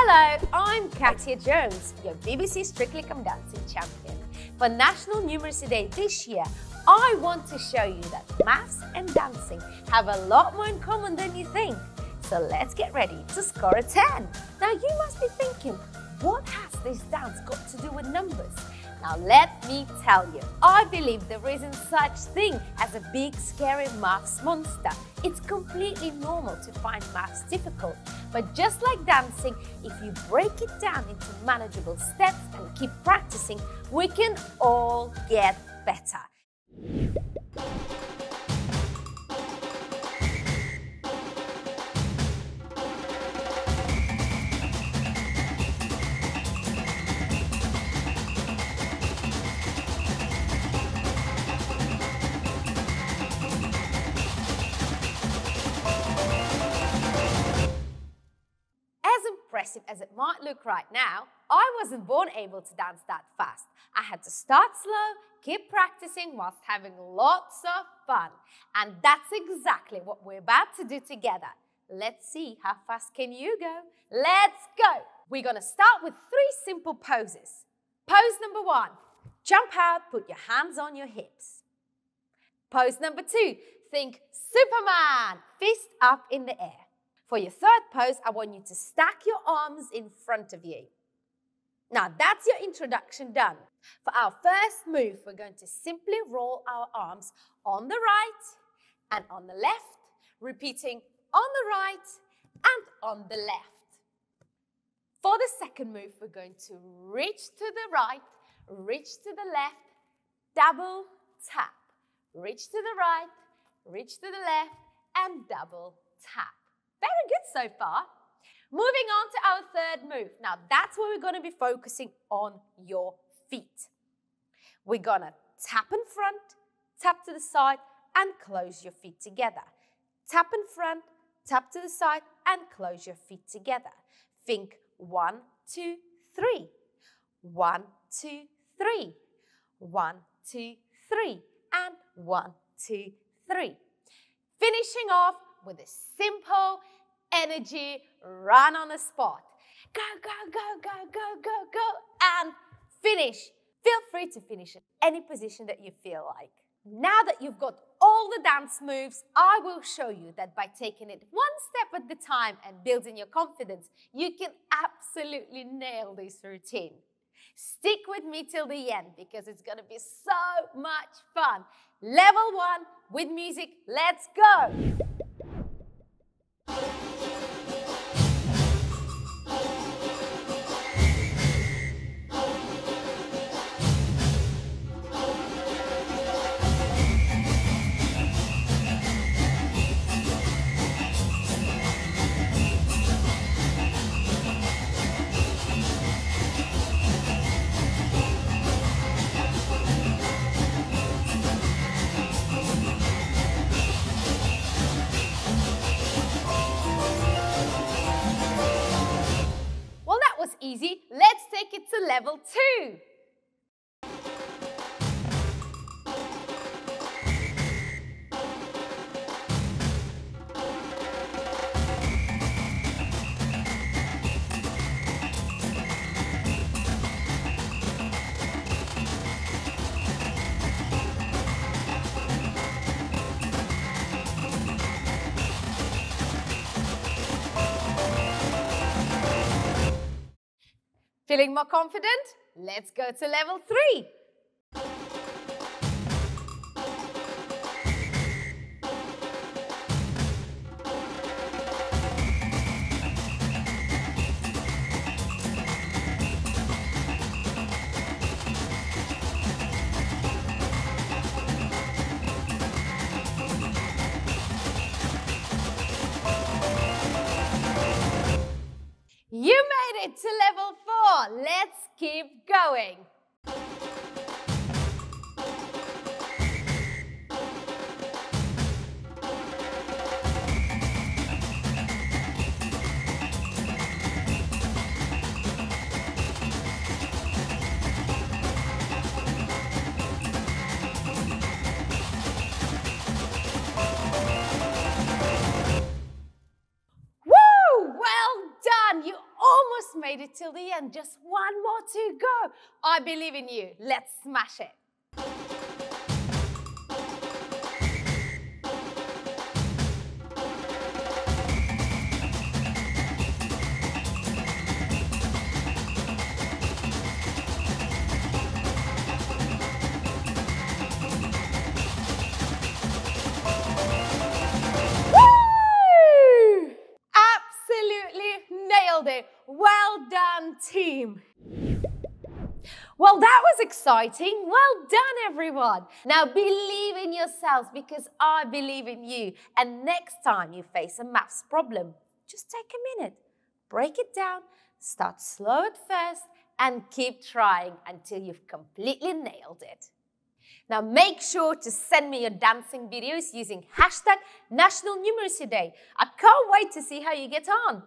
Hello, I'm Katya Jones, your BBC Strictly Come Dancing champion. For National Numeracy Day this year, I want to show you that maths and dancing have a lot more in common than you think. So let's get ready to score a 10. Now you must be thinking, what has this dance got to do with numbers? Now let me tell you, I believe there isn't such thing as a big scary maths monster. It's completely normal to find maths difficult. But just like dancing, if you break it down into manageable steps and keep practicing, we can all get better. Impressive as it might look right now, I wasn't born able to dance that fast. I had to start slow, keep practicing whilst having lots of fun. And that's exactly what we're about to do together. Let's see how fast can you go. Let's go! We're gonna start with three simple poses. Pose number one, jump out, put your hands on your hips. Pose number two, think Superman, fist up in the air. For your third pose, I want you to stack your arms in front of you. Now that's your introduction done. For our first move, we're going to simply roll our arms on the right and on the left, repeating on the right and on the left. For the second move, we're going to reach to the right, reach to the left, double tap. Reach to the right, reach to the left, and double tap. Very good so far. Moving on to our third move. Now that's where we're going to be focusing on your feet. We're going to tap in front, tap to the side, and close your feet together. Tap in front, tap to the side, and close your feet together. Think 1, 2, 3. 1, 2, 3. 1, 2, 3. And 1, 2, 3. Finishing off with a simple energy run on the spot. Go, go, go, go, go, go, go, and finish. Feel free to finish in any position that you feel like. Now that you've got all the dance moves, I will show you that by taking it one step at the time and building your confidence, you can absolutely nail this routine. Stick with me till the end because it's going to be so much fun. Level one with music, let's go. Easy. Let's take it to level two. Feeling more confident? Let's go to level three. You made it to level four. Let's keep going. made it till the end. Just one more to go. I believe in you. Let's smash it. Well done, team. Well, that was exciting. Well done, everyone. Now believe in yourselves because I believe in you. And next time you face a maths problem, just take a minute, break it down, start slow at first, and keep trying until you've completely nailed it. Now make sure to send me your dancing videos using #NationalNumeracyDay. I can't wait to see how you get on.